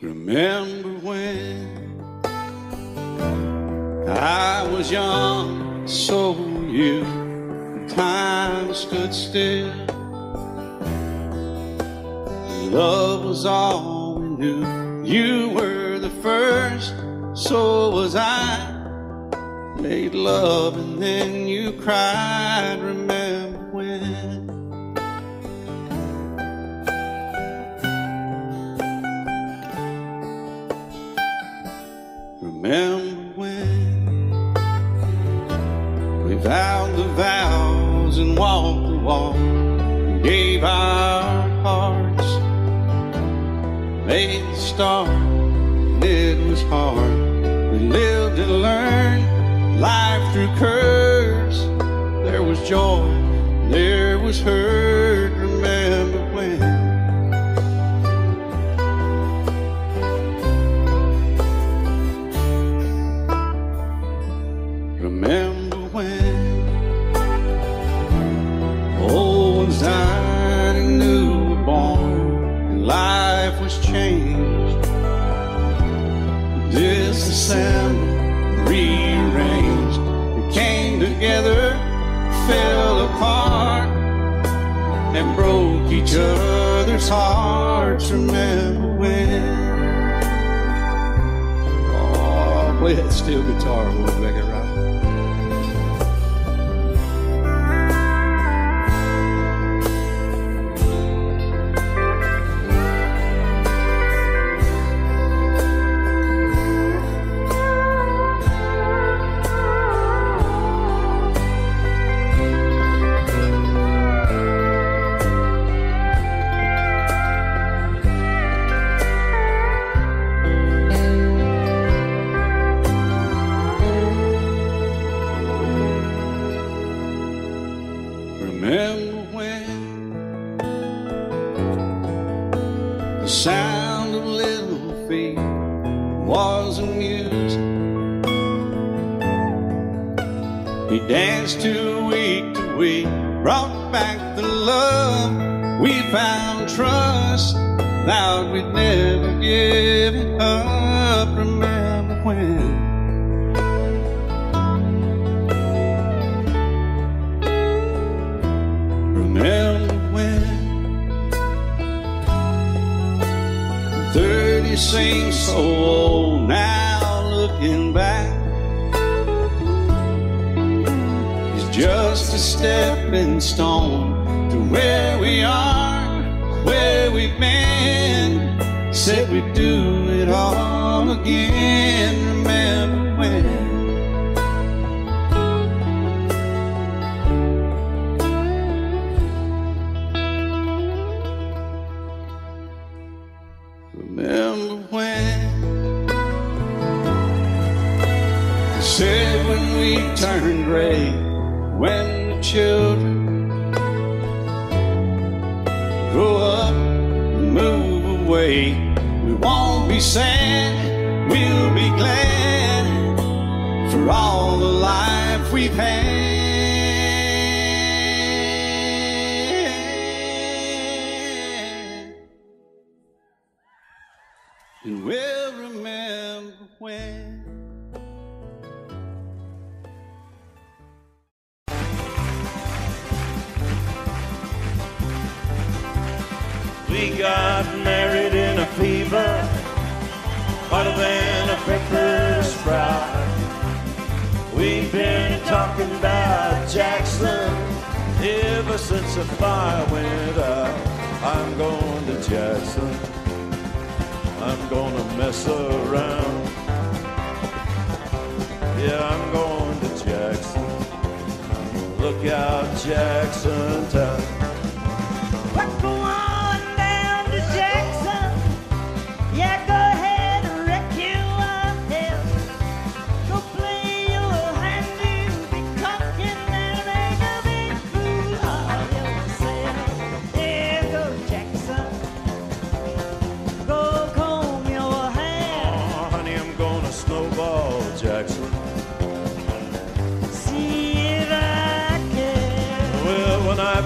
Remember when I was young, so were you, and time stood still. Love was all we knew. You were the first, so was I. Made love and then you cried. Remember when? Remember when we vowed the vows and walked the walk, and gave our hearts, made the start, and it was hard. We lived and learned life through curves. There was joy, there was hurt. Remember when? Remember when old ones died and new were born, and life was changed, disassembled, rearranged. We came together, fell apart, and broke each other's hearts. Remember when? Oh, play that steel guitar, we'll make it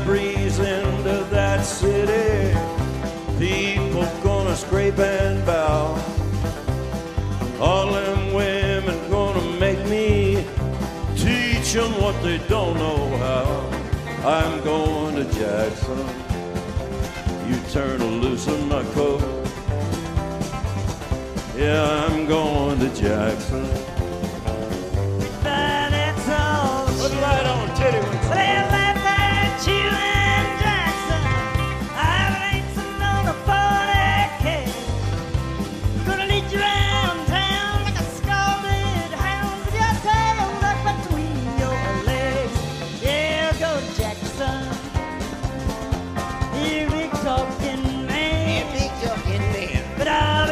breathe. teach them what they don't know how. I'm going to Jackson, you turn a loose in my coat. Yeah, I'm going to Jackson. But it's all shit. Put light on, Teddy. They laugh at you in Jackson. I've racing on a 40K. Gonna lead you round town like a scalded hound with your tail up between your legs. Yeah, go Jackson. You big talking man. You big talking man. But I'll be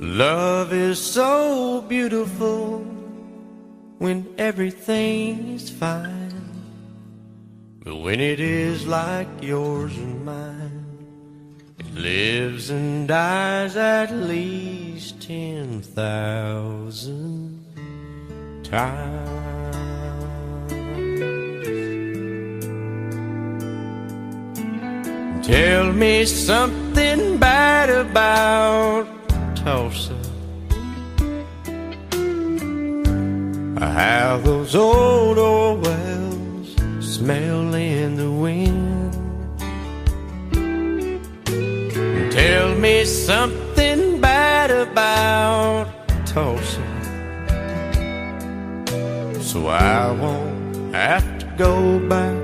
love is so beautiful when everything is fine, but when it is like yours and mine, it lives and dies at least 10,000 times. Tell me something bad about Tulsa. How those old oil wells smell in the wind. Tell me something bad about Tulsa, so I won't have to go back.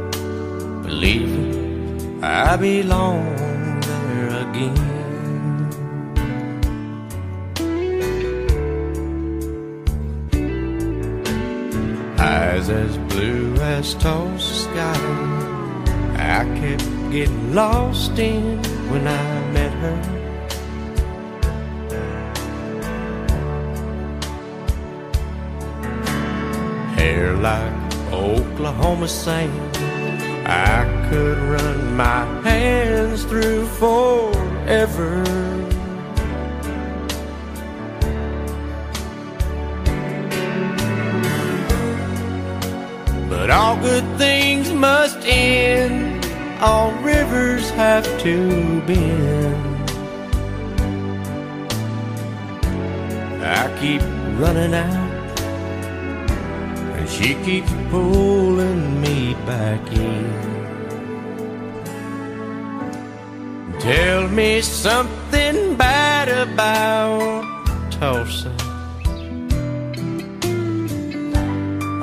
Believe me, I belong there again. Eyes as blue as Tulsa sky, I kept getting lost in when I met her. Hair like Oklahoma sand, I could run my hands through forever. But all good things must end, all rivers have to bend. I keep running out, and she keeps pulling me back in. Tell me something bad about Tulsa,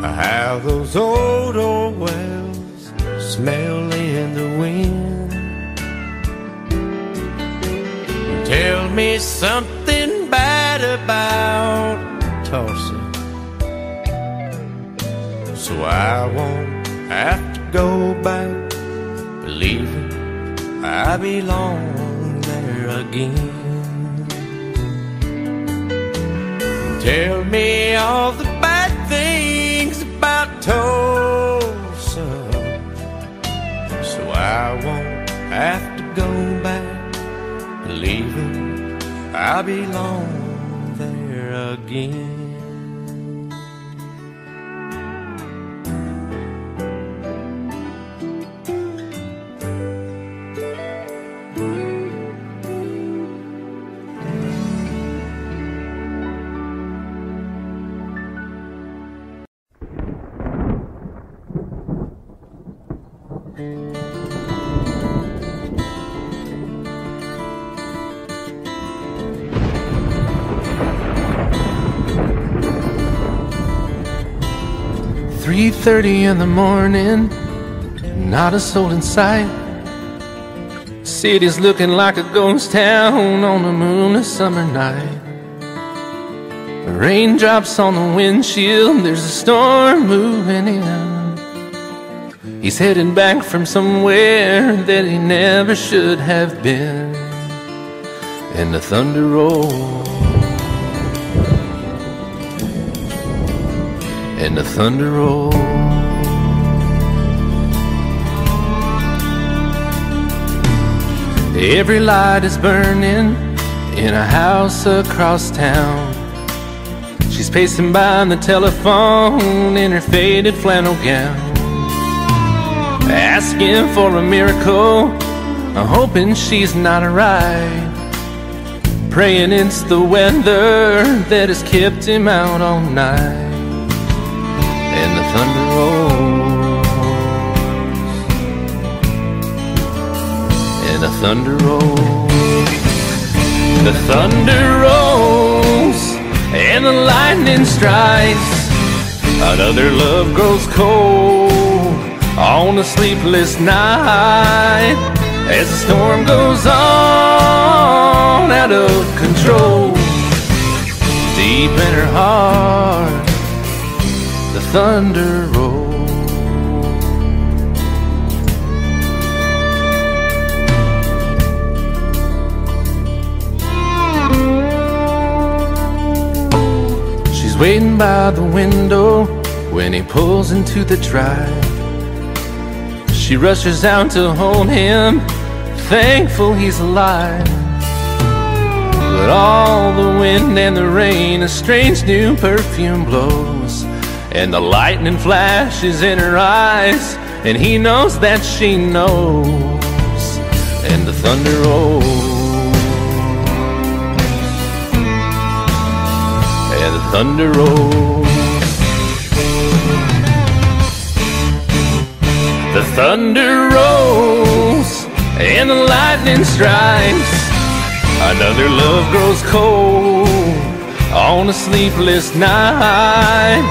how those old oil wells smell in the wind. Tell me something bad about Tulsa, so I won't have to go back. Believe it, I belong there again. Tell me all the bad things about Tulsa, so I won't have to go back. Believe it, I belong there again. Thirty in the morning, not a soul in sight. City's looking like a ghost town on a moonless summer night. Raindrops on the windshield, there's a storm moving in. He's heading back from somewhere that he never should have been. And the thunder rolls, and the thunder rolls. Every light is burning in a house across town. She's pacing by on the telephone in her faded flannel gown, asking for a miracle, hoping she's not alright, praying it's the weather that has kept him out all night. And the thunder rolls, and the thunder rolls. The thunder rolls and the lightning strikes. Another love grows cold on a sleepless night, as the storm goes on out of control. Deep in her heart, the thunder rolls. She's waiting by the window when he pulls into the drive. She rushes out to hold him, thankful he's alive. But all the wind and the rain, a strange new perfume blows, and the lightning flashes in her eyes, and he knows that she knows. And the thunder rolls, and the thunder rolls. The thunder rolls and the lightning strikes. Another love grows cold on a sleepless night,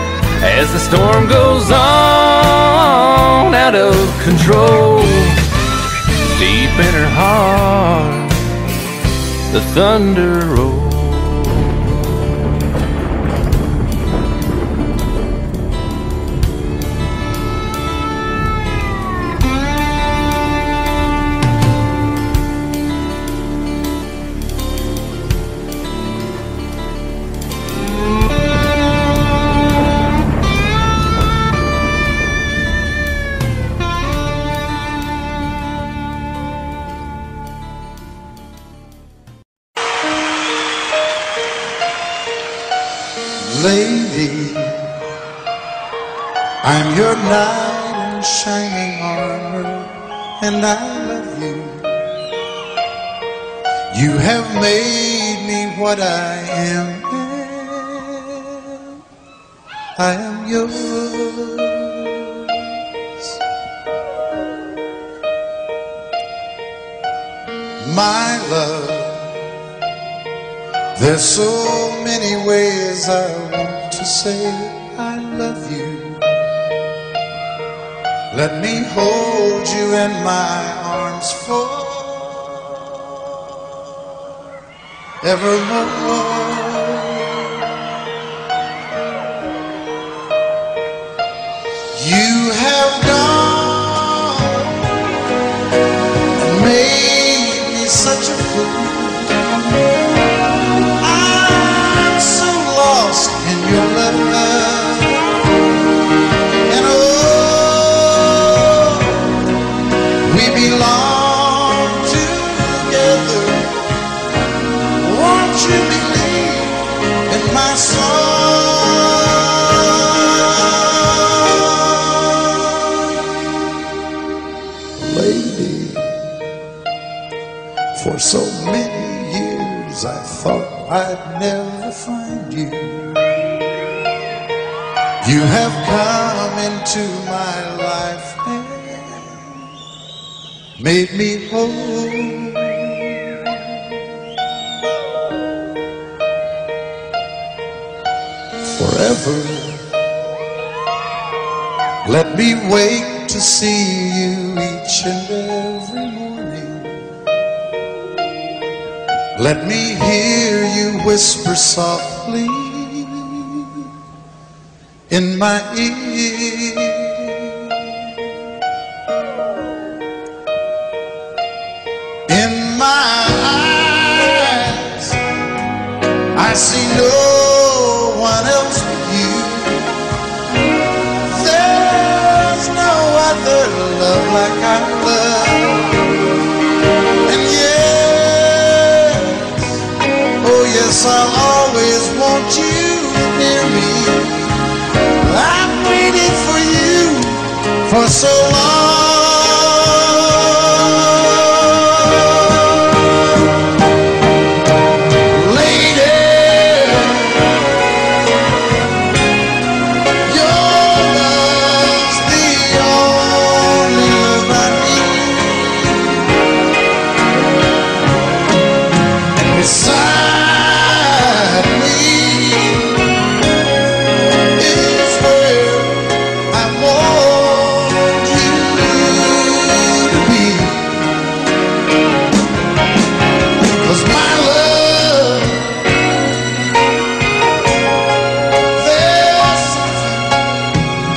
as the storm goes on out of control. Deep in her heart, the thunder rolls. Lady, I'm your knight in shining armor, and I love you. You have made me what I am. I am yours. My love, there's so many ways I want to say I love you. Let me hold you in my arms forevermore. You have gone and made me such a fool. So many years I thought I'd never find you. You have come into my life and made me whole. Forever, let me wake to see you each and every morning. Let me hear you whisper softly in my ear. I see no one else but you. There's no other love like I love. And yes, oh yes, I'll always want you near me. I've waited for you for so long. Beside me is where I want you to be, 'cause my love, there's something I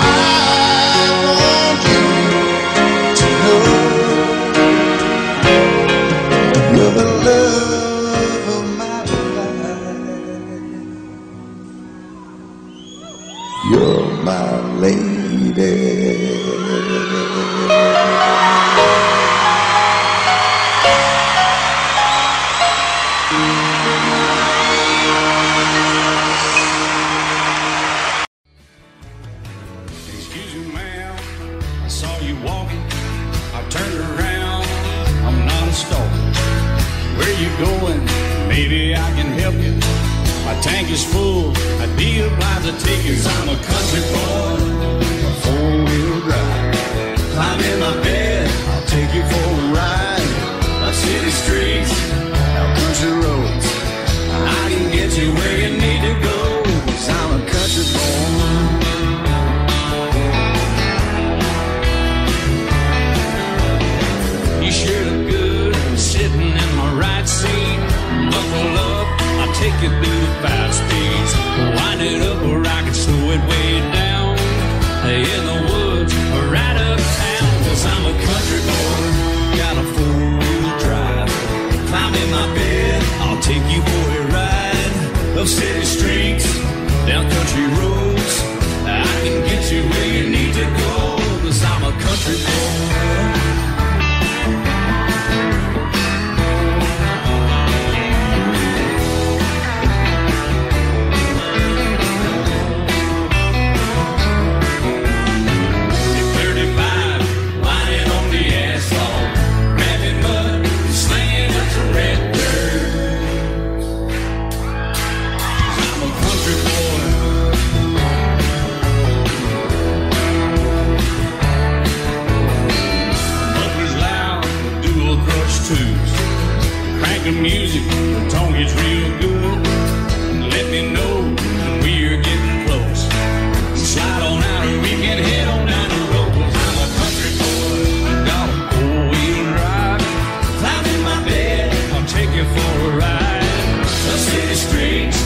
want you to know. You're the love of my life, you're my lady. Maybe I can help you. My tank is full. I'd be obliged to take you. 'Cause I'm a country boy, a four-wheel drive. Climb in my bed, I'll take you for a ride. Our city streets, our country roads, I can get you where you need to go. 'Cause I'm a country boy. Take it through the 5 speeds, wind it up or I can slow it way down. In the woods or right uptown, 'cause I'm a country boy, got a four-wheel drive. Climb in my bed, I'll take you for a ride. Up city streets, down country roads, I can get you where you need to go. 'Cause I'm a country boy. Music, the tone is real good. Let me know when we're getting close. Slide on out and we can head on down the road. 'Cause I'm a country boy, got a four-wheel drive. Climb in my bed, I'll take you for a ride. The city streets,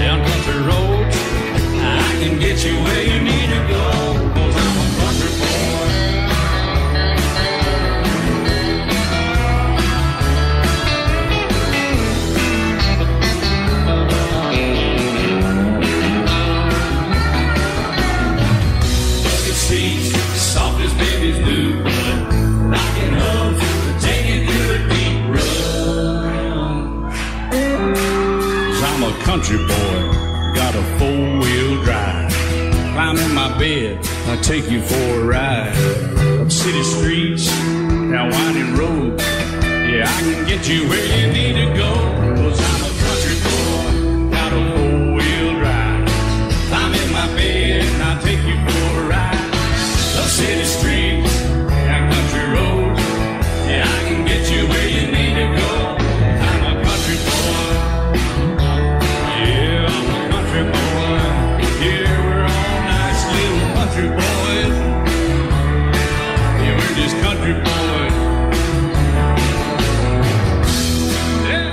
down country roads, I can get you where you need to go. 'Cause I'm a country boy. Country boy, got a four-wheel drive. Climb in my bed, I'll take you for a ride. Up city streets, down winding roads, yeah, I can get you where you need to go. 'Cause I'm a country boy, got a four-wheel drive. Climb in my bed, and I'll take you for a ride. Up city streets, down country roads, yeah, I can get you where you need to go. I'm a country boy. Country boys, yeah, we're just country boys. Yeah.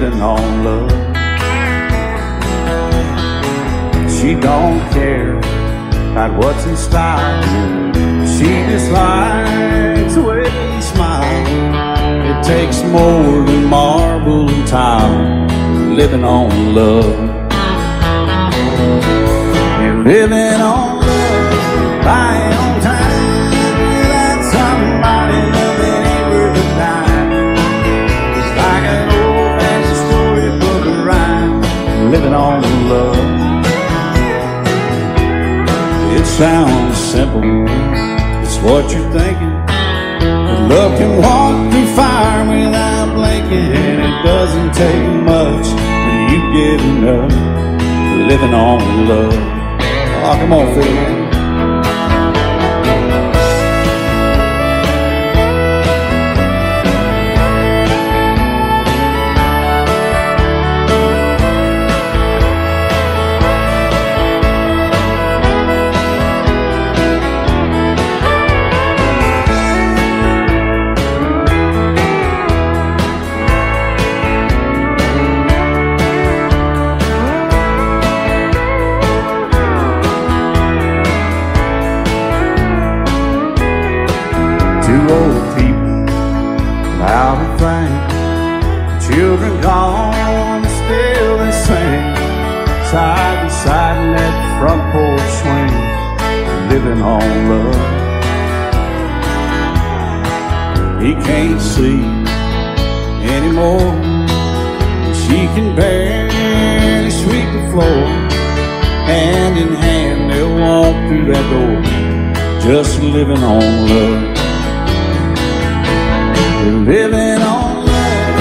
living on love. She don't care about what's in style. She just likes the way you smile. It takes more than marble and tile, living on love. You're living on love, buying on time. Living on love. It sounds simple, it's what you're thinking. But love can walk through fire without blinking, and it doesn't take much when you get enough. Living on love. Oh, come on, Phil. Two old people, loud and frank, children gone, still they sing, side to side in that front porch swing, living on love. He can't see anymore, and she can barely sweep the floor. Hand in hand they'll walk through that door, just living on love. Living on love,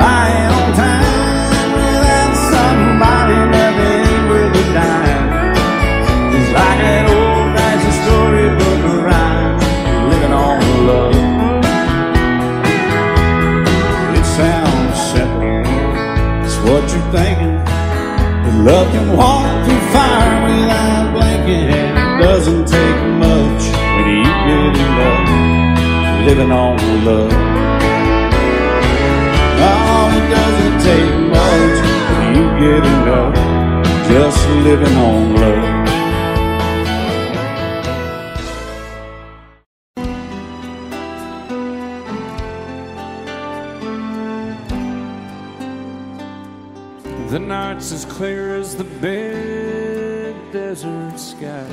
buying on time, without somebody nothing worth a dime. It's like an old fashioned storybook rhyme, living on love. It sounds simple, it's what you're thinking. But love can walk through fire without blinking, and it doesn't take much when you get in love. Living on love. Oh, it doesn't take much when you get enough, just living on love. The night's as clear as the big desert sky,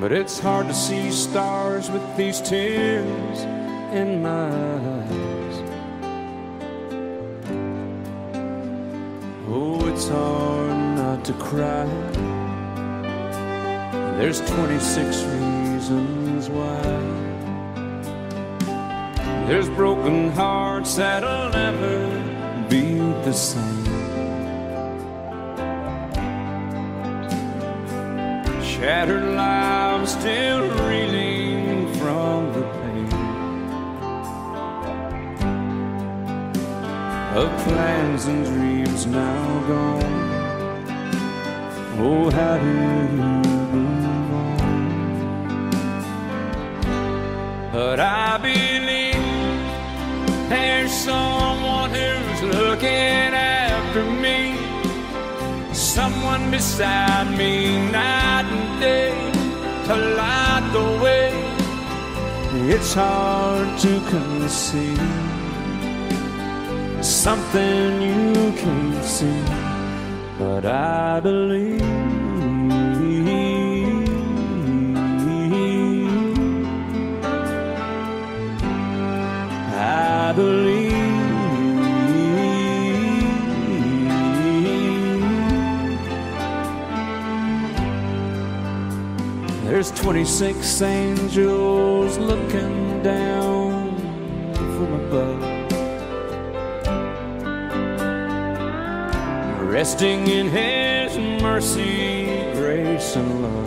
but it's hard to see stars with these tears in my eyes. Oh, it's hard not to cry. There's 26 reasons why. There's broken hearts that'll never be the same. Shattered lives still reeling from the pain of plans and dreams now gone. Oh, how do you move on? But I believe there's someone who's looking after me, someone beside me night and day to light the way. It's hard to conceive something you can't see, but I believe. I believe. There's 26 angels looking down from above, resting in His mercy, grace, and love.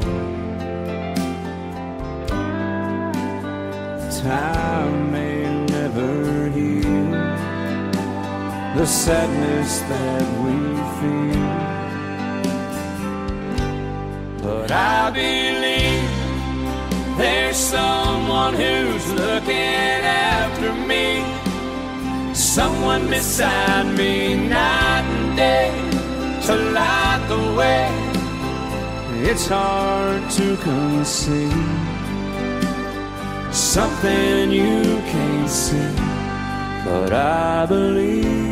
Time may never heal the sadness that we feel, but I believe There's someone who's looking after me, someone beside me night and day to light the way. It's hard to conceive something you can't see, but I believe.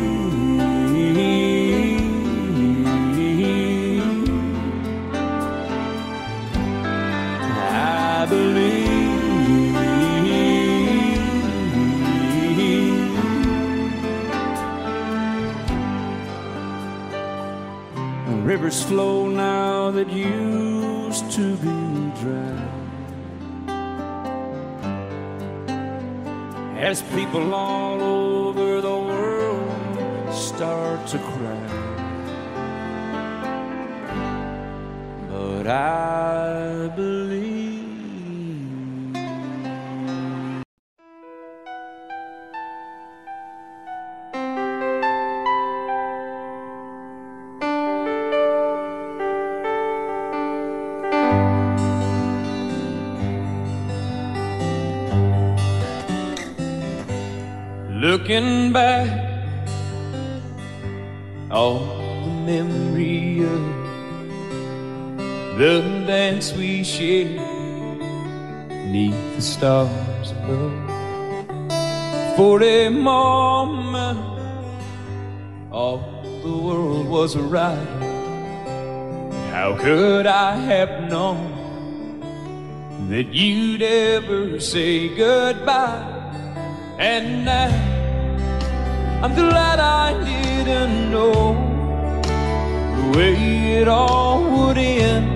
Rivers flow now that used to be dry, as people all over the world start to cry, but I believe. Looking back on the memory of the dance we shared neath the stars above. For a moment all the world was a riot. How could I have known that you'd ever say goodbye? And now I'm glad I didn't know the way it all would end,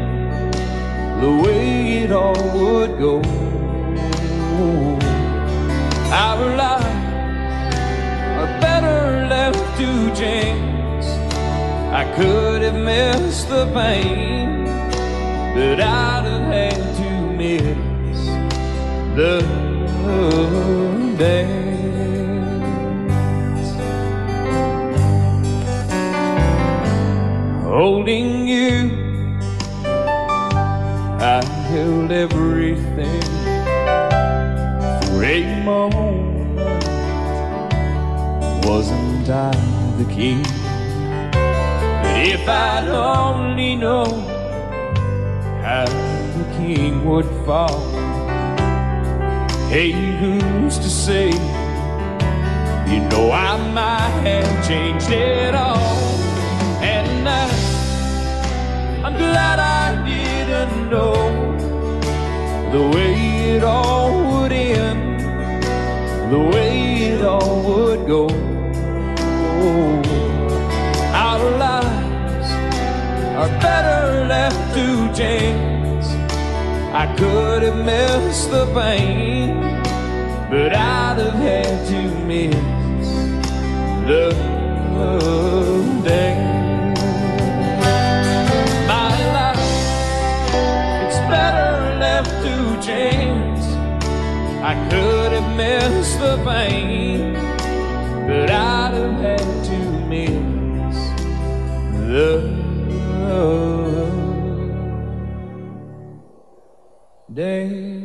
the way it all would go. Our lives are better left to chance. I could have missed the pain, but I'd have had to miss the day. Holding you, I held everything for a moment. Wasn't I the king? But if I'd only known how the king would fall, hey, who's to say? You know I might have changed it all. And I'm glad I didn't know the way it all would end, the way it all would go. Our lives are better left to chance. I could have missed the pain, but I'd have had to miss the day. Chance. I could have missed the pain, but I'd have had to miss the day.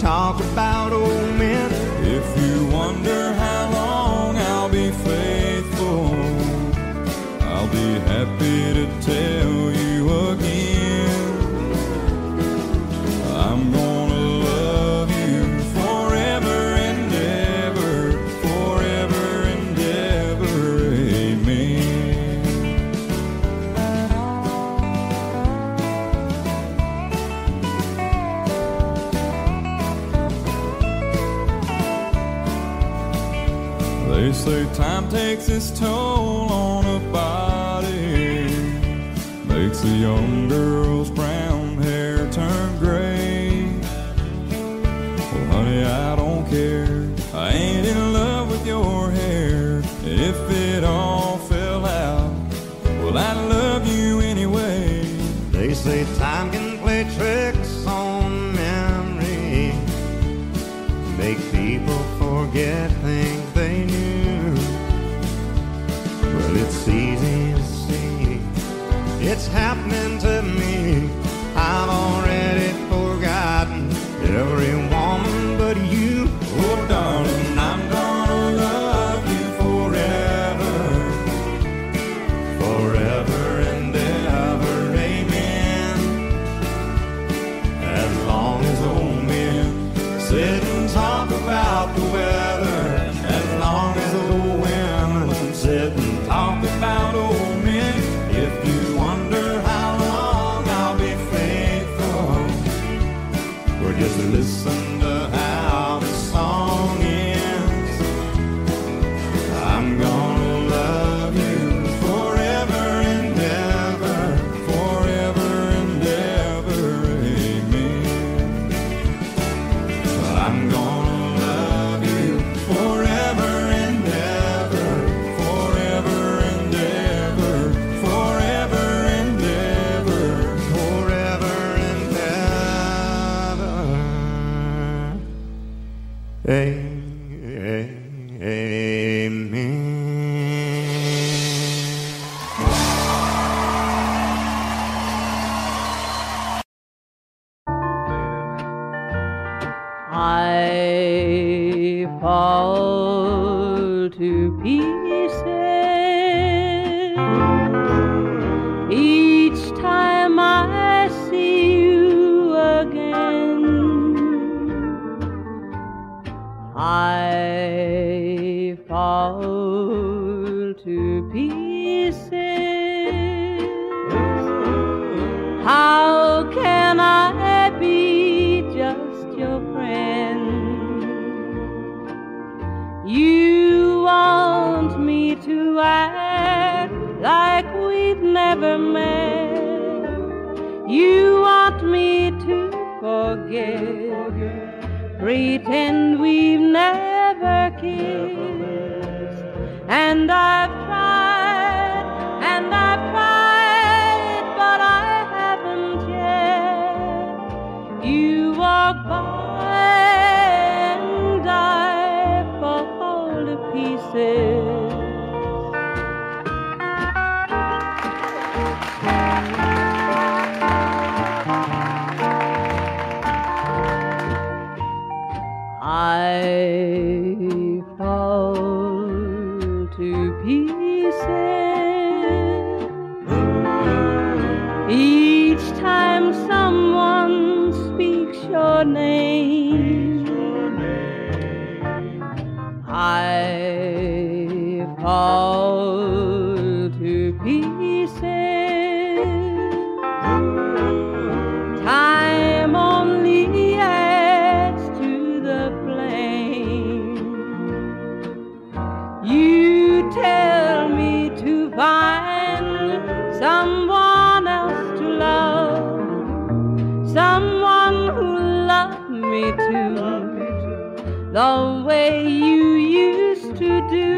Talk about happy to tell you again, I'm gonna love you forever and ever, amen. They say time takes its toll on a body, makes a young girl's brown hair turn gray. Well, honey, I don't care. I ain't in love with your hair. If it all fell out, well, I'd love you anyway. They say time can play tricks on memory, make people forget things they knew. Well, it's easy to see, it's happening to me. I've already forgotten every woman but you. Oh, darling, I'm gonna love you forever and ever, amen. As long as old men sit and talk about the weather, as long as old women sit and talk about old men, if you just listen to how the song ends. I'm gonna love you forever and ever, amen. I'm gonna love you forever and ever, Amen. I fall to pieces each time I see you again. I fall to pieces. How can I be just your friend? You want me to act like we've never met. You want me to forget, pretend we've never kissed. And I've tried, but I haven't yet. You walk by and I fall to pieces. I fall to pieces each time someone speaks your name. I fall to pieces. Time only adds to the you tell me to find someone else to love, someone who loved me too, the way you used to do.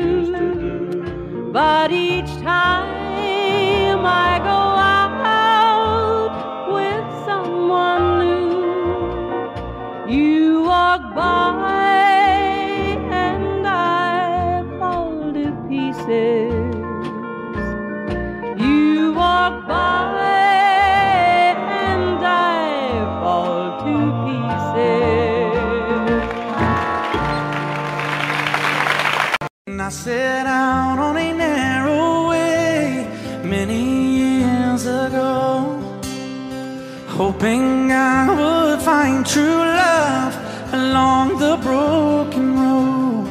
But each time I go out with someone new, you walk by pieces. You walk by and I fall to pieces. And I set out on a narrow way, many hoping I would find true love along the broken road.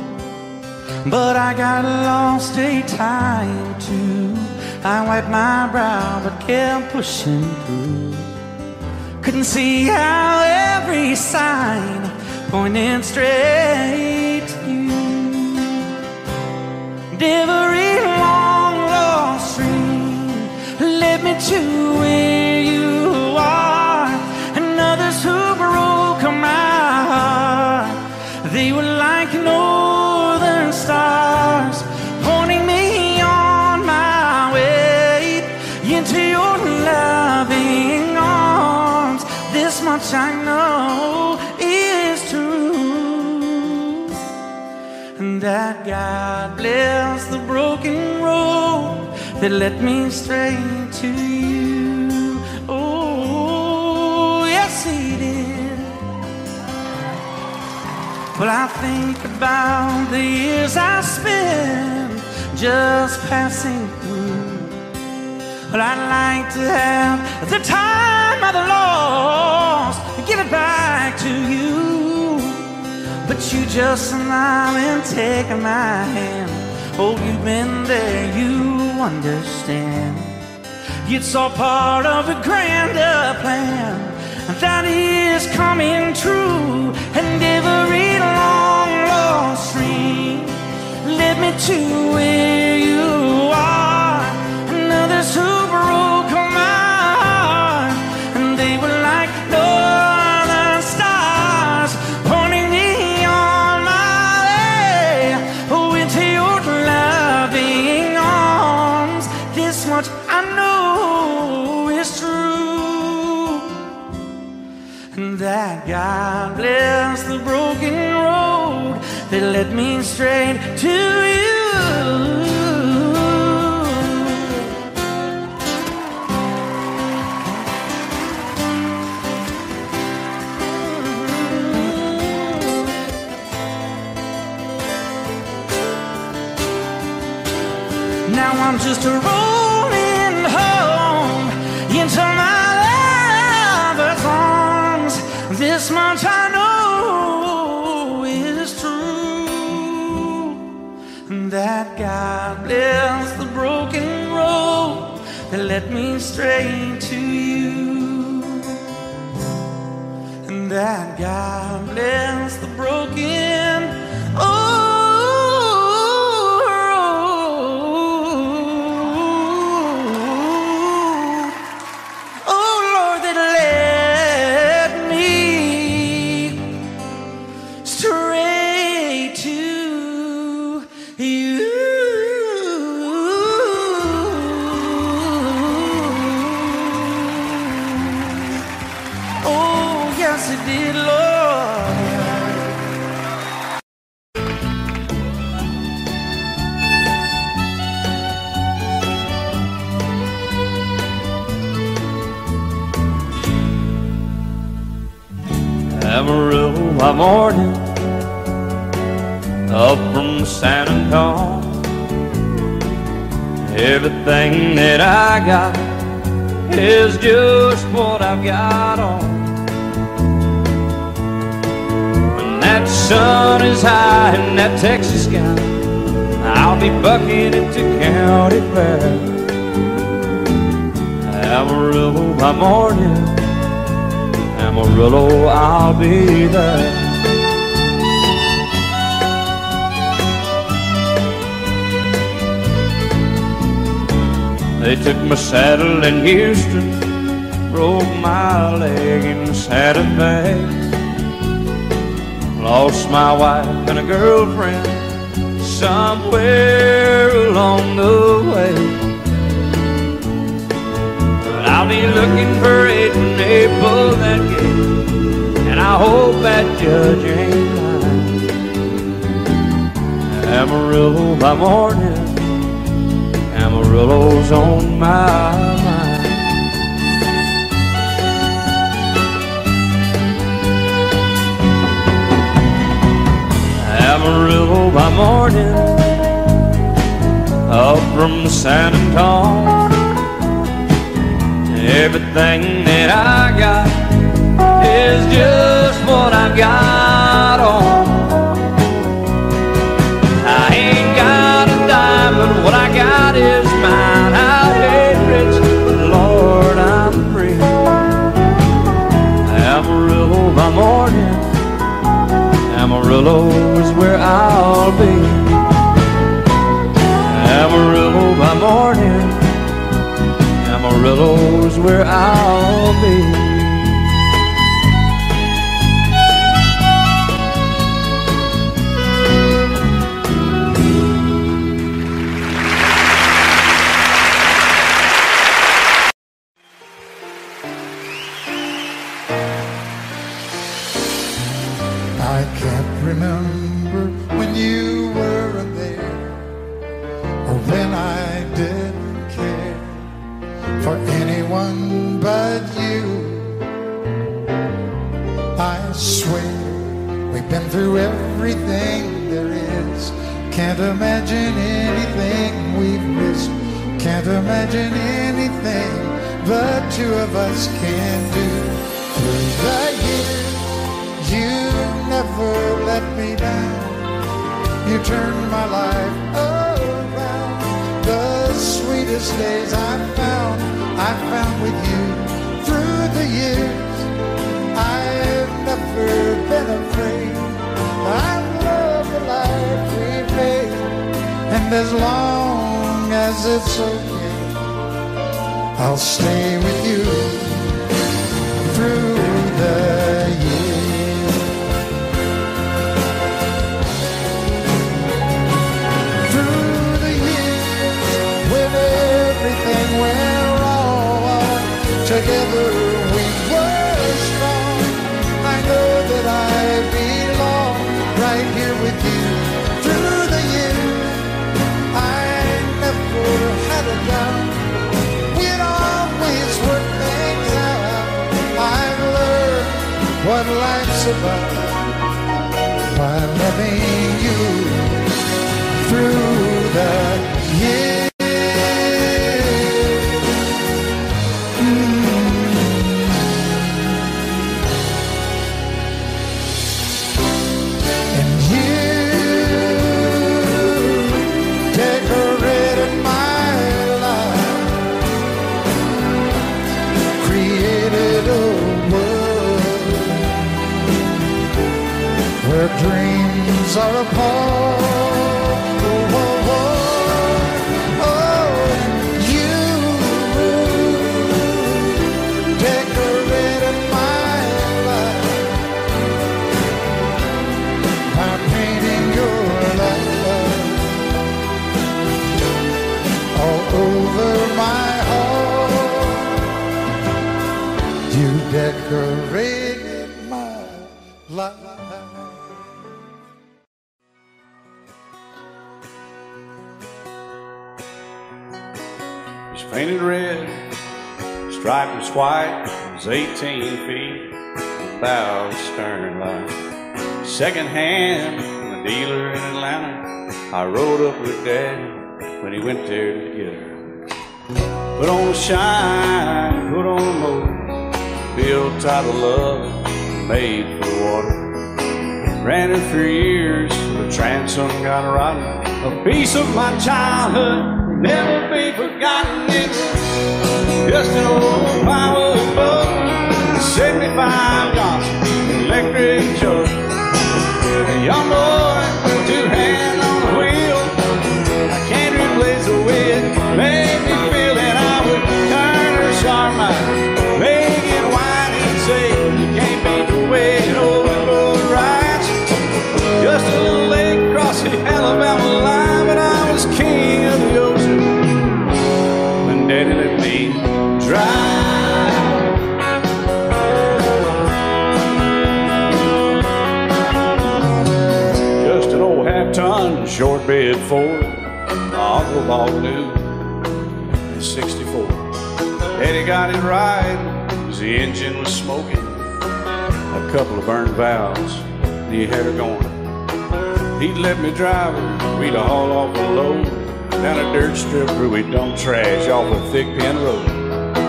But I got lost a time too. I wiped my brow but kept pushing through. Couldn't see how every sign pointed straight to you. Every long lost dream led me to where you are, and others who broke my heart, they were like northern stars, pointing me on my way into your loving arms. This much I know is true, and that God bless the broken road that led me straight to you. Oh, yes He did. Well, I think about the years I spent just passing through. Well, I'd like to have the time I've lost and give it back to you. But you just smile and take my hand. Oh, you've been there, you understand. It's all part of a grander plan that is coming true. And every long lost dream led me to where you are, and others who broke my heart, and they were like northern stars, pointing me on my way, oh, into your loving arms. This much I know is true, and that God bless the broken road that led me straight to you. Now I'm just rolling home into my lover's arms. This much I know is true, that God bless the broken road that led me straight to you. And that God bless the broken road. Amarillo, I'm morning up from San Antonio. Everything that I got is just what I've got on. When that sun is high in that Texas sky, I'll be bucking into county fair. Amarillo, I'm morning. Amarillo, I'll be there. They took my saddle in Houston, broke my leg in Santa Fe, lost my wife and a girlfriend somewhere along the way. But I'll be looking for it in April that gate, and I hope that judge ain't lying. Amarillo by morning, Amarillo's on my mind. Amarillo by morning, up from San Antonio. Everything that I got is just what I've got on. I ain't got a dime, but what I got is mine. I'll get rich, but Lord, I'm free. Amarillo by morning, Amarillo is where I'll be. Amarillo by morning, Amarillo's where I'll be.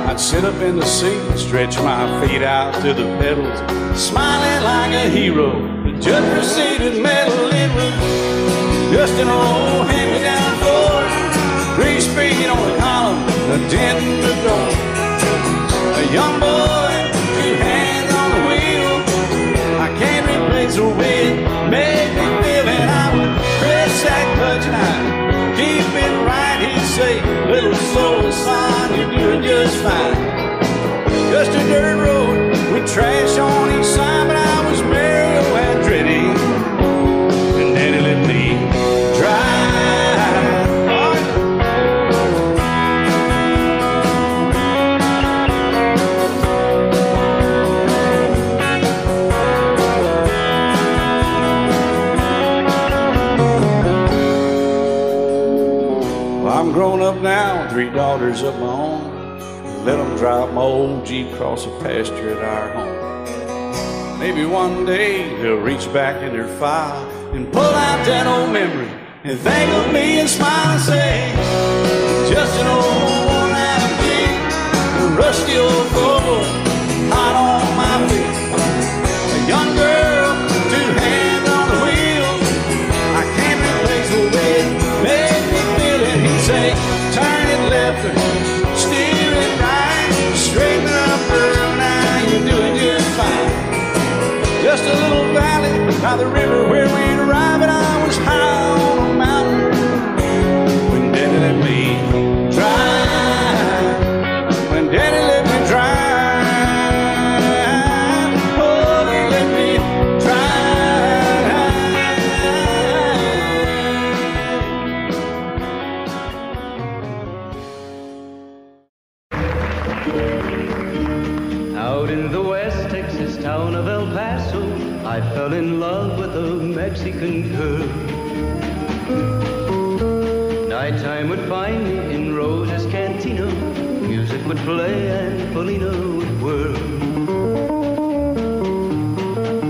I I'd sit up in the seat and stretch my feet out to the pedals, smiling like a hero, and just proceeded metal. It was just an old hand-me-down Ford, 3-speed on the column, a dent in the door. A young boy, 2 hands on the wheel. I can't replace the way it made me feel, and I would press that clutch and I'd keep it right. He'd say, "Little soul, son, you're doing just fine." Just a dirt road with trash on each side, but I was Mario Andretti, and Daddy let me drive. Well, I'm grown up now, 3 daughters of my own. Let them drive my old Jeep across the pasture at our home. Maybe one day they'll reach back in their file and pull out that old memory and think of me and smile and say, "Just an old worn-out Jeep, a rusty old Volvo, hot on my feet. A young girl, 2 hands on the wheel. I can't replace the way it made me feel." And he'd say, "Turn it left or steer it right. Straighten up, girl, now you're doing just fine." Just a little valley by the river where we'd arrive, and I was high on a mountain when Daddy let me drive. When Daddy let me drive, oh, let me drive. Out in the West Texas town of El Paso, I fell in love with a Mexican girl. Nighttime would find me in Rosa's Cantina. Music would play and Polina would whirl.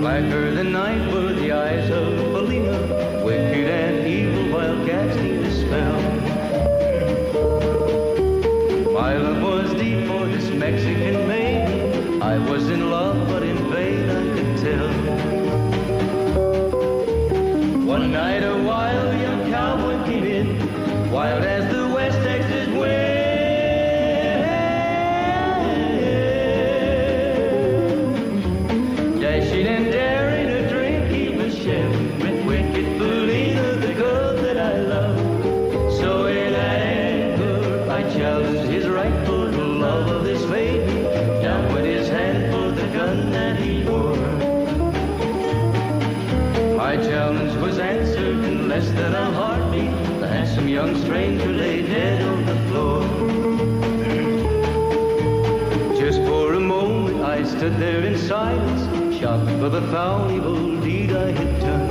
Blacker than night were the eyes of Polina, wicked and evil while casting a spell. My love was deep for this Mexican maid. I was in love, but in vain I could tell. One night a wild young cowboy came in, wild as the West Texas wind. Dashing and daring, a drink he was sharing with wicked Polina, the girl that I love. So in anger I challenged his rightful love of this maiden, down with his hand for the gun that he wore. My challenge was answered in less than a heartbeat. The handsome young stranger lay dead on the floor. Just for a moment I stood there in silence, shocked by the foul evil deed I had done.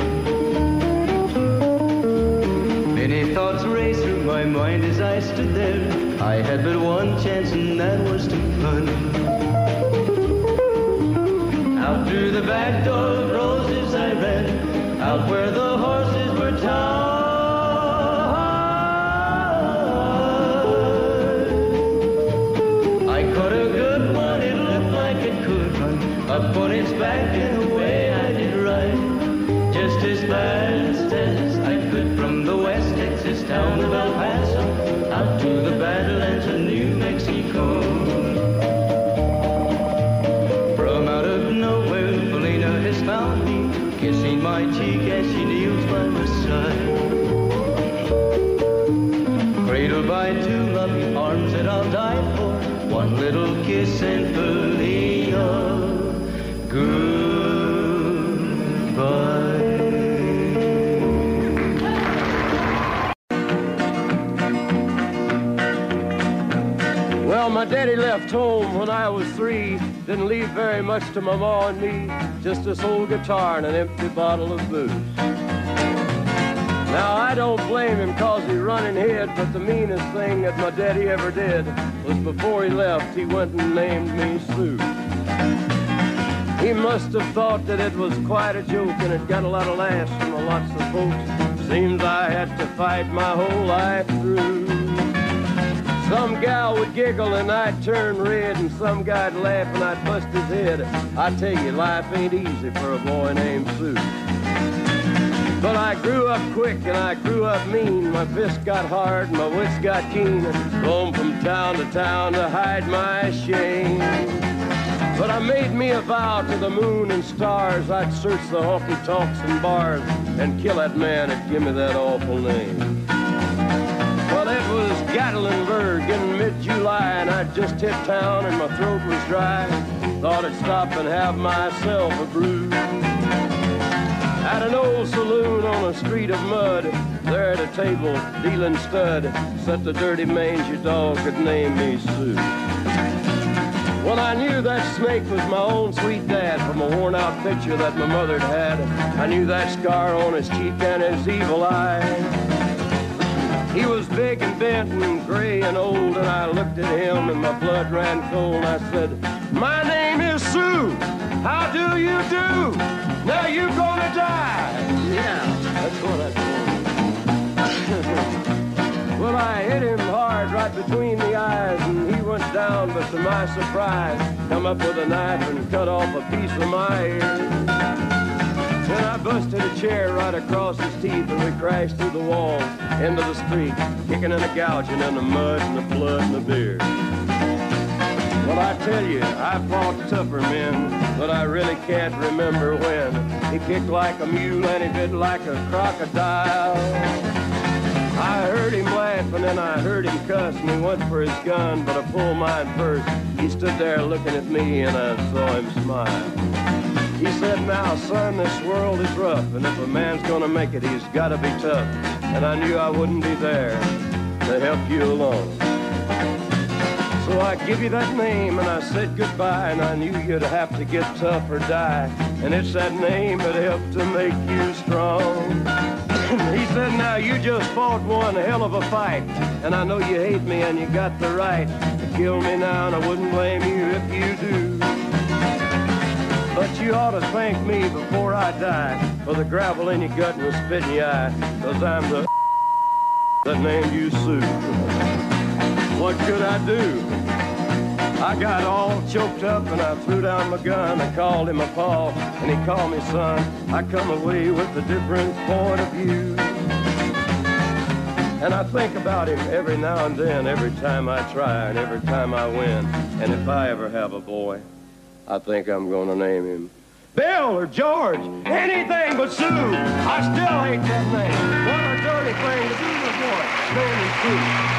Many thoughts raced through my mind as I stood there. I had but one chance and that was to run. Out through the back door of Roses I ran, out where the horses were tied. I caught a good one, it looked like it could run, up on its back and away I did ride. Just as fast as I could from the West Texas town of El Paso, out to the Badlands of New Mexico. Found me, kissing my cheek as she kneels by my side. Cradled by 2 loving arms that I'll die for, 1 little kiss and Polina, goodbye. Well, my daddy left home when I was 3. Didn't leave very much to my ma and me, just this old guitar and an empty bottle of booze. Now, I don't blame him cause he run and hid, but the meanest thing that my daddy ever did was before he left, he went and named me Sue. He must have thought that it was quite a joke and it got a lot of laughs from lots of folks. Seems I had to fight my whole life through. Some gal would would giggle and I'd turn red, and some guy'd laugh and I'd bust his head. I tell you, life ain't easy for a boy named Sue. But I grew up quick and I grew up mean. My fists got hard and my wits got keen. Roamed from town to hide my shame. But I made me a vow to the moon and stars, I'd search the honky-tonks and bars and kill that man that give me that awful name. Well, it was Gatlinburg in mid-July, and I'd just hit town and my throat was dry. Thought I'd stop and have myself a brew. At an old saloon on a street of mud, there at a table dealing stud, sat the dirty mangy dog that named me Sue. Well, I knew that snake was my own sweet dad from a worn-out picture that my mother'd had. I knew that scar on his cheek and his evil eye. He was big and bent and gray and old, and I looked at him and my blood ran cold. I said, "My name is Sue. How do you do? Now you're gonna die." Yeah, that's what I told him. Well, I hit him hard right between the eyes, and he went down, but to my surprise, come up with a knife and cut off a piece of my ear. Then I busted a chair right across his teeth, and we crashed through the wall into the street, kicking and a gouging in the mud and the blood and the beer. Well, I tell you, I fought tougher men, but I really can't remember when. He kicked like a mule and he bit like a crocodile. I heard him laugh and then I heard him cuss, and he went for his gun, but I pulled mine first. He stood there looking at me and I saw him smile. He said, "Now, son, this world is rough, and if a man's gonna make it, he's gotta be tough." And I knew I wouldn't be there to help you along. So I give you that name and I said goodbye, and I knew you'd have to get tough or die, and it's that name that helped to make you strong. He said, "Now you just fought one hell of a fight, and I know you hate me and you got the right to kill me now, and I wouldn't blame you if you do. But you ought to thank me before I die for the gravel in your gut and the spit in your eye, 'cause I'm the that named you Sue." What could I do? I got all choked up and I threw down my gun. I called him a paw and he called me son. I come away with a different point of view. And I think about him every now and then, every time I try and every time I win. And if I ever have a boy, I think I'm gonna name him Bill or George, anything but Sue. I still hate that name. What a dirty thing to do to a boy. Name him Sue.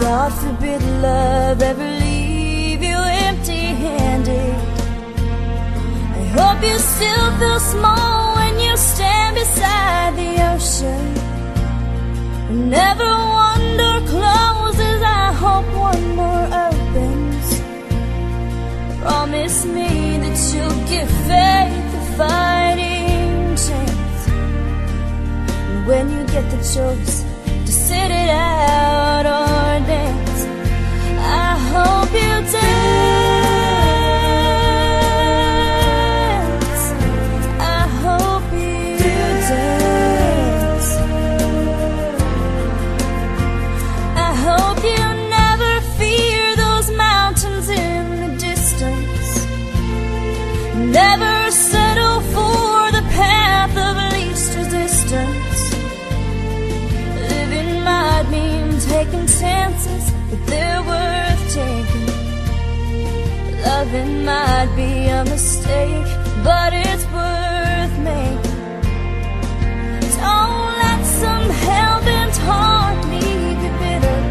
God forbid love ever leave you empty-handed. I hope you still feel small when you stand beside the ocean. Never one door closes, I hope one more opens. Promise me that you'll give faith a fighting chance, and when you get the choice to sit it out or dance, I hope you dance. I hope you dance. I hope you never fear those mountains in the distance. Never settle for the path of least resistance. Might mean taking chances, but they're worth taking. Loving might be a mistake, but it's worth making. Don't let some hell-bent heart leave you bitter.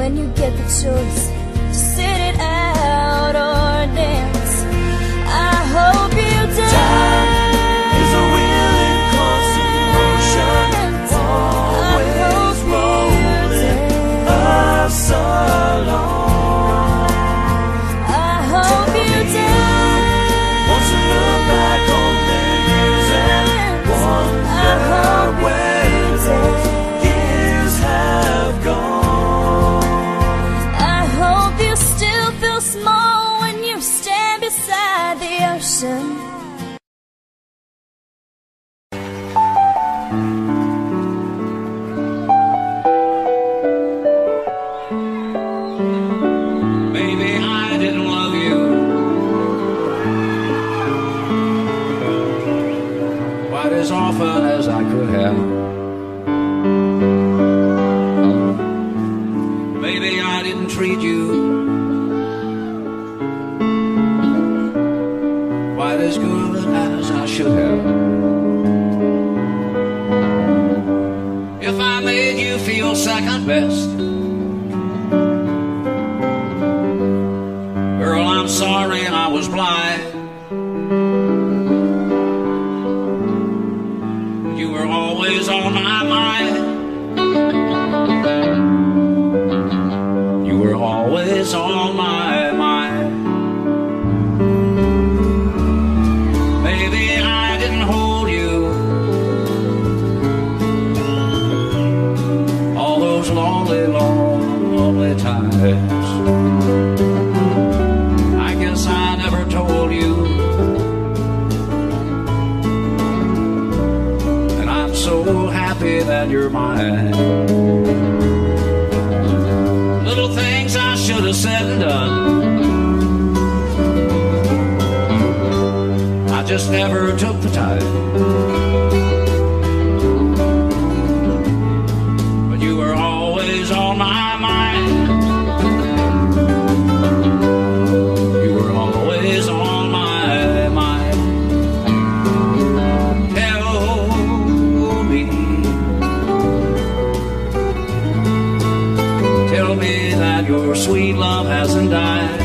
when you get the choice to sit it out or dance. I hope you dance. Time is a wheel in constant motion, always rolling us along. I hope you dance. Once you look back on the years and wonder where those years have gone. Small when you stand beside the ocean. Second best, girl, I'm sorry I was blind. You were always on my mind. You were always on my mind. Baby, I didn't hold you times. I guess I never told you, and I'm so happy that you're mine. Little things I should have said and done, I just never took the time. But you were always on my mind. Your sweet love hasn't died,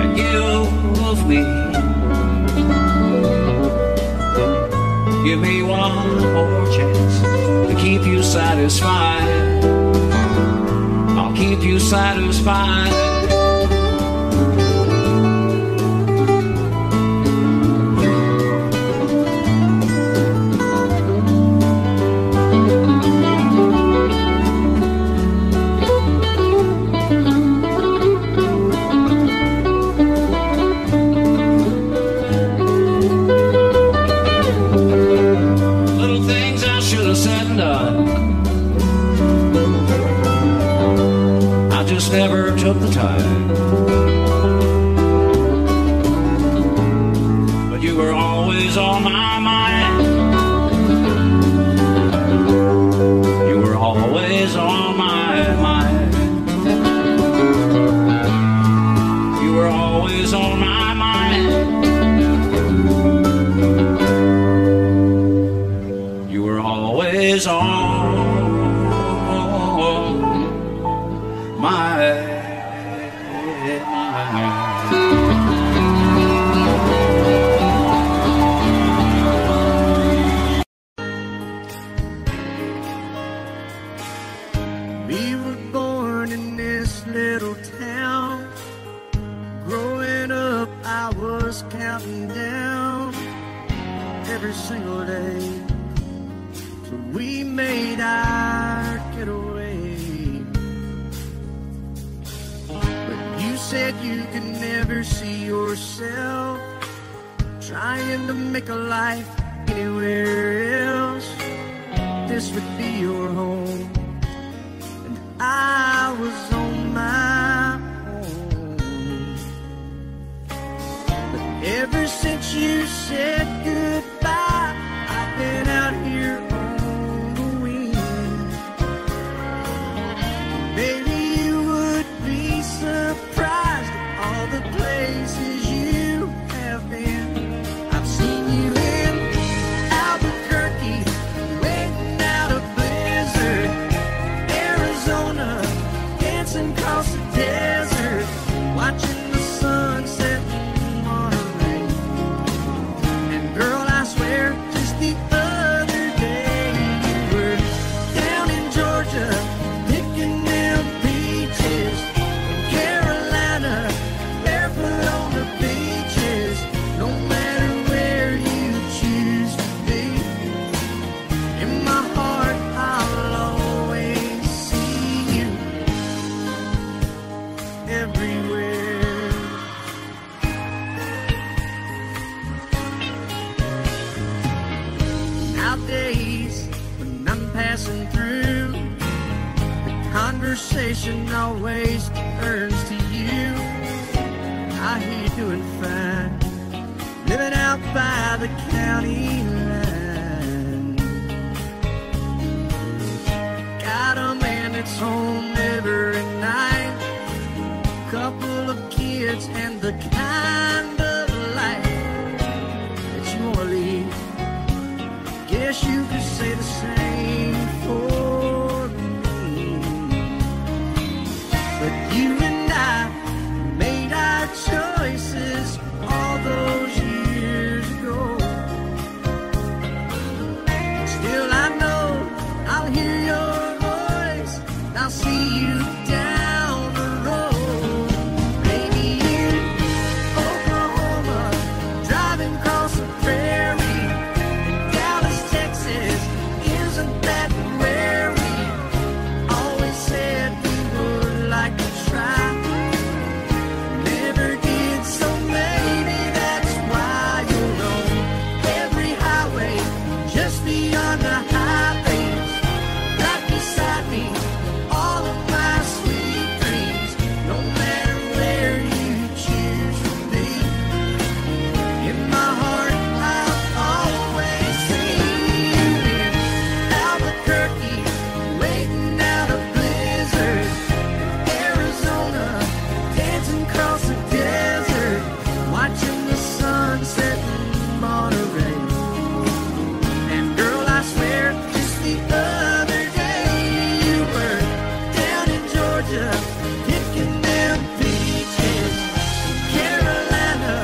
and give me one more chance to keep you satisfied. I'll keep you satisfied. Never took the time, but you were always on my mind. You were always on my mind. You were always on my mind. You were always on. Albuquerque, waiting out a blizzard. racing across the desert, watching the sun set in Monterey. And girl, I swear, just the other day, we were down in Georgia, picking them peaches. In Carolina, barefoot on the beaches. No matter where you choose to be, in my heart I'll always see you everywhere. Nowadays, when I'm passing through, the conversation always turns to you. I hear you doing fine, living out by the county line. Got a man that's home every night, couple of kids, and the kind of life that you want to lead. Guess you could say the same for me. But you and I made our choices all those years ago. Still, I know I'll hear your voice, and I'll see you down the road. Maybe in Oklahoma, driving across the prairie. In Dallas, Texas, isn't that where we always said we would like to try? Never did, so maybe that's why you know every highway just beyond the highways. Right beside me, all of my sweet dreams, no matter where you choose to be. In my heart, I'll always see you in Albuquerque, waiting out a blizzard. Arizona, dancing across the desert, watching the sunset in Monterey. And girl, I swear, just the other day, you were down in Georgia, picking them peaches. In Carolina,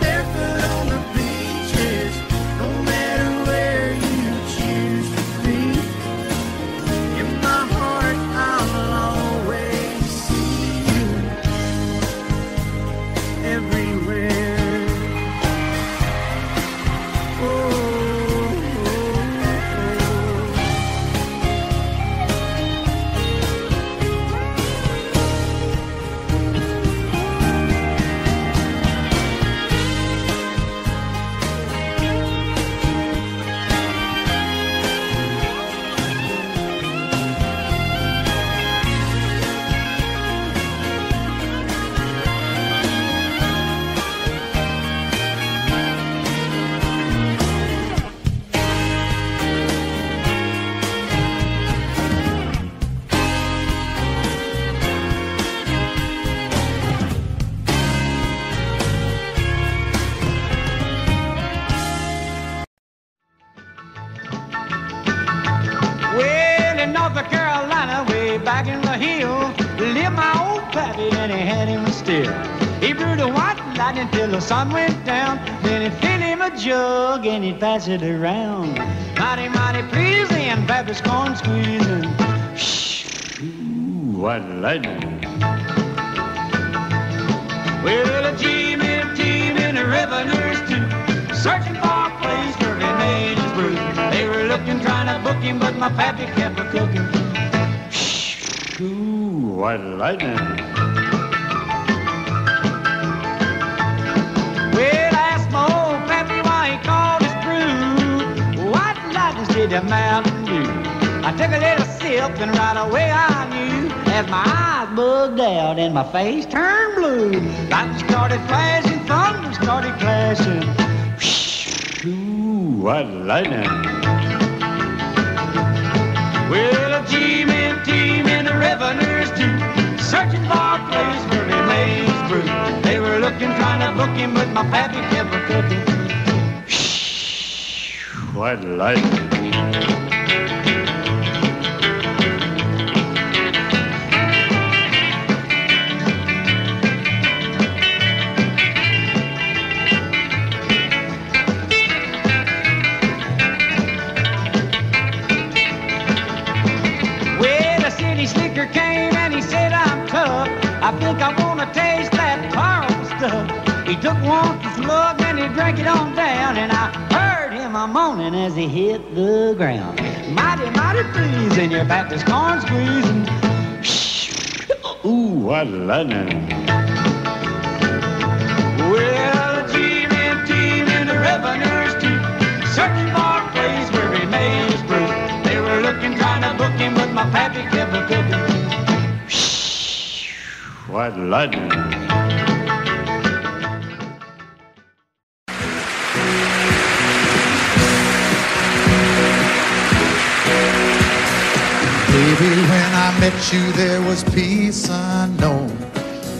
barefoot on the beaches. No matter where you choose to be, in my heart, I'll always see you everywhere. Well, in North Carolina, way back in the hill, lived my old pappy, and he had him still. He brewed a white lightning till the sun went down, then he filled him a jug and he'd pass it around. Mighty, mighty pleasing, pappy's corn squeezing. Shh, ooh, white lightning. Well, a G-men team and a revenue's too, searching for a place where they made his brew. They were looking, trying to book him, but my pappy kept a cooking. Shh, ooh, white lightning. Well, I asked my old pappy why he called his brew white lightning instead of Mountain Dew. I took a little sip and right away I knew, as my eyes bugged out and my face turned blue. Lightning started flashing, thunder started clashing. Shh, ooh, white lightning. Well, a G-men team and the revenue's too, searching for a place where they made his brew. They were looking, trying to book him, but my pappy kept a cooking. Shh, white lightning. I think I want to taste that horrible stuff. He took one slug and he drank it on down, and I heard him a moaning as he hit the ground. Mighty, mighty please, and your back is corn squeezing. Shh, ooh, what lightning. Well, the G-men team and the revenue's team searching for a place where he made his proof. They were looking, trying to book him, but my pappy kept a cooking. What lightning. Baby, when I met you there was peace unknown.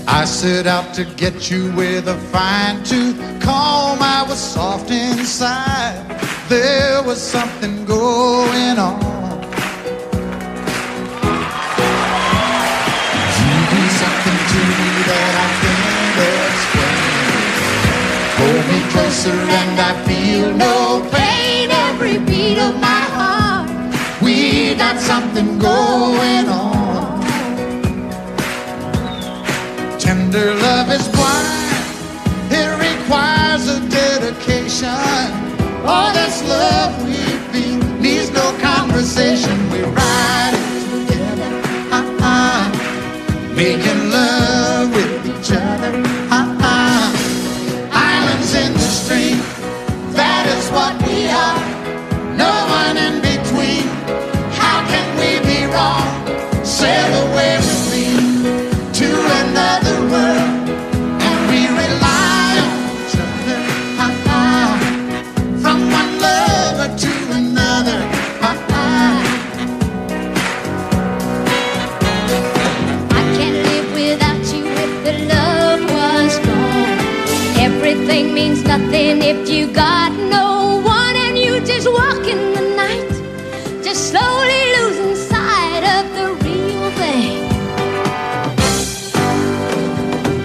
I set out to get you with a fine-tooth comb. I was soft inside, there was something going on. Hold me closer and I feel no pain. Every beat of my heart, we got something going on. Tender love is blind, it requires a dedication. All this love we feel needs no conversation. We're riding together, making love with each other. In the stream, that is what we are. No one in between. How can we be wrong? Sail away with me to another world, and we rely on each other. From one lover to another. I can't live without you if the love was gone. Everything means nothing if you got no one, and you just walk in the night, just slowly losing sight of the real thing.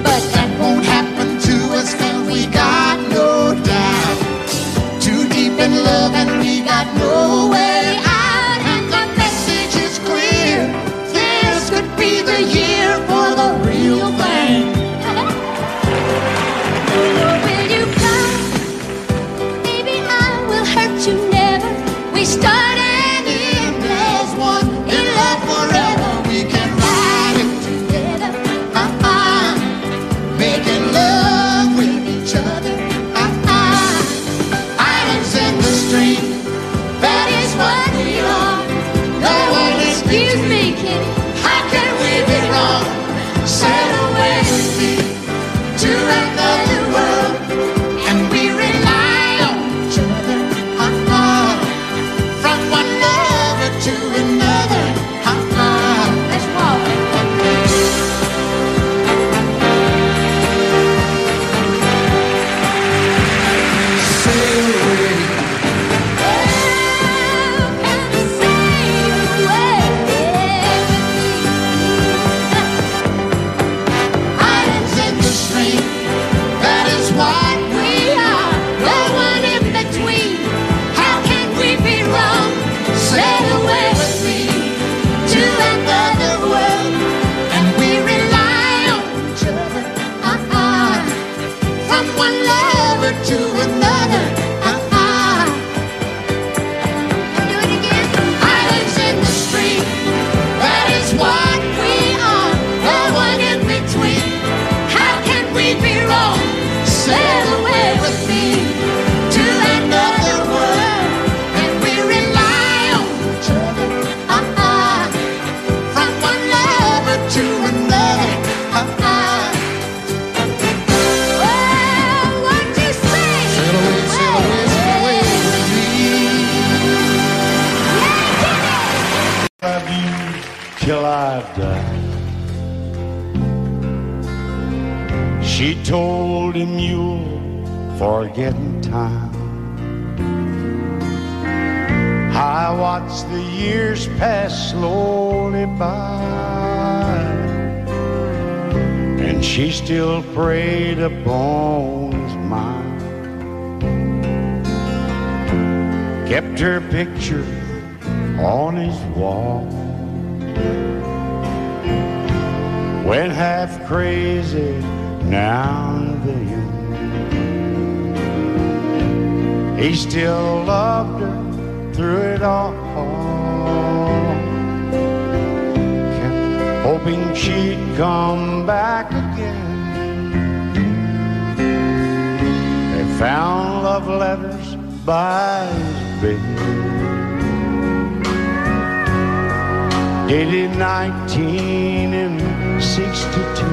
But that won't happen to us, and we got no doubt. Too deep in love and we got no way out. And the message is clear, this could be the year for the real thing. Starting in as one, in love forever. We can ride it together, making love with each other. Islands in the stream, that is what we are. No one, excuse me, kid, how can we be wrong? Sail away with me to another world, and we rely on each other. To another, let's walk. Sail away. Oh, and sail away with me. Islands in the stream, that is what we are. No one in between. How can we be wrong? Sail away with me to another world, and we rely on each other. From one lover to another. Do it again. Islands in the stream, that is what we are. No one in between. How can we be wrong? Sail away with me to another world. Till I die, she told him, you'll forget in time. I watched the years pass slowly by, and she still preyed upon his mind. Kept her picture on his wall, went half crazy now and then. He still loved her through it all, kept hoping she'd come back again. They found love letters by his bed, dated 1962.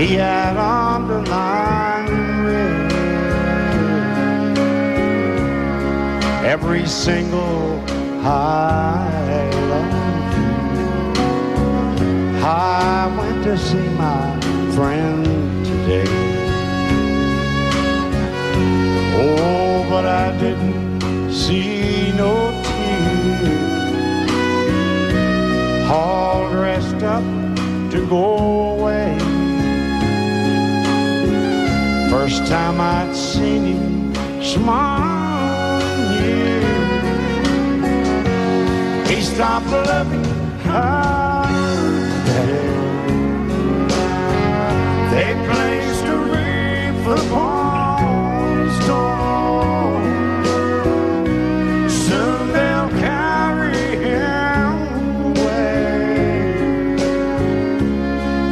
He had underlined red every single I love you. I went to see my friend today. Oh, but I didn't see no tears, all dressed up to go away. First time I'd seen him smile in years. He stopped loving her today. They placed a wreath upon his door. Soon they'll carry him away.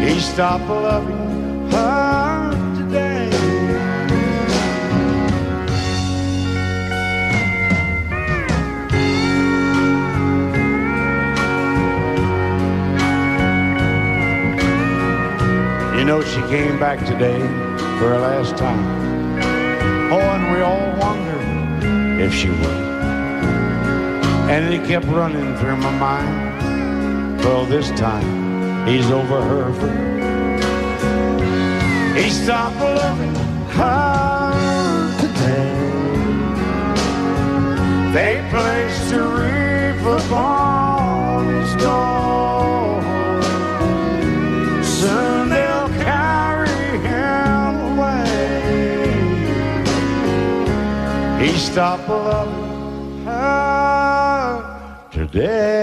He stopped loving her today. You know, she came back today for her last time. Oh, and we all wondered if she would. And it kept running through my mind. Well, this time, he's over her food. He stopped loving her today. They placed a wreath upon his door. Soon they'll carry him away. He stopped loving her today.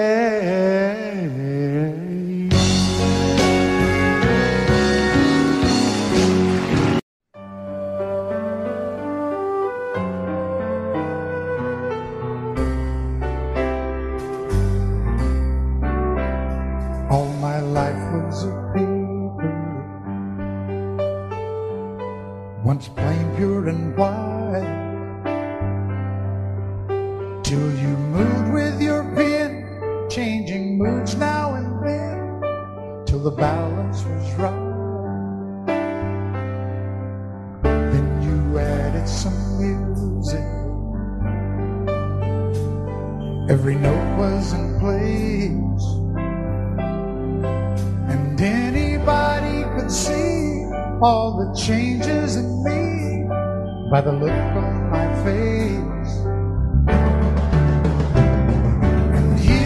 Once plain, pure, and white, till you moved with your pen, changing moods now and then, till the balance was right. Then you added some music, every note was in place, and anybody could see all the changes in me by the look on my face. And you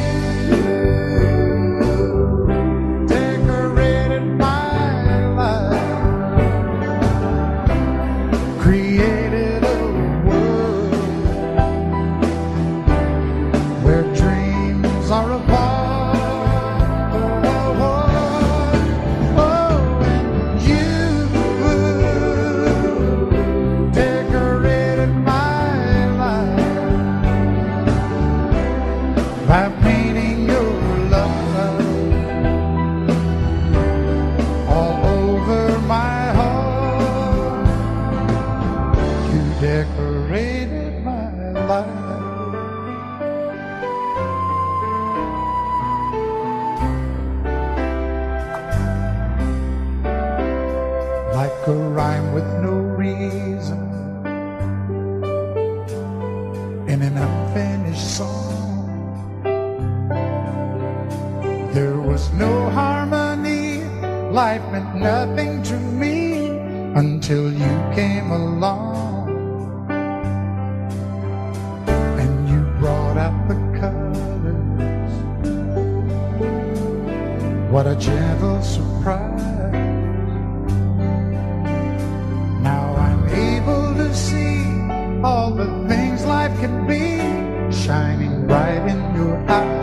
decorated my life, created a world where dreams are a part. Shining bright in your eyes.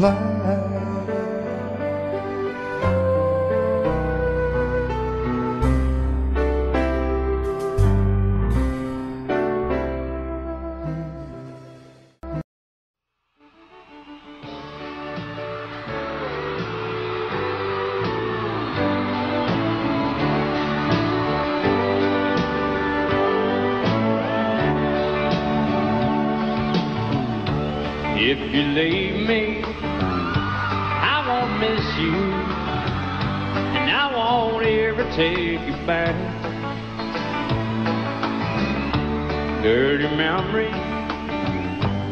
If you leave me, I won't miss you, and I won't ever take you back. Dirty memory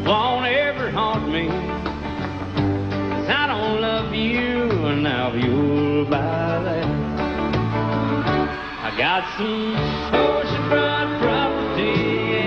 won't ever haunt me, 'cause I don't love you enough, you'll buy that. I got some oceanfront property in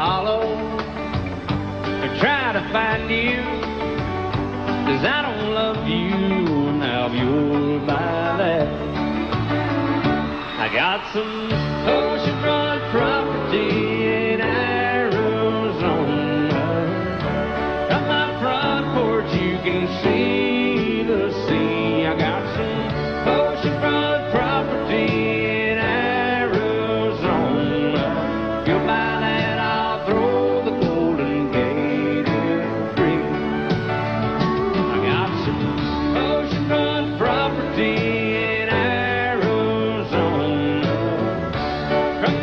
follow or try to find you, 'cause I don't love you now, you'll buy that. I got some oceanfront property in Arizona. From my front porch you can see the sea. I got some oceanfront property. Property in Arizona.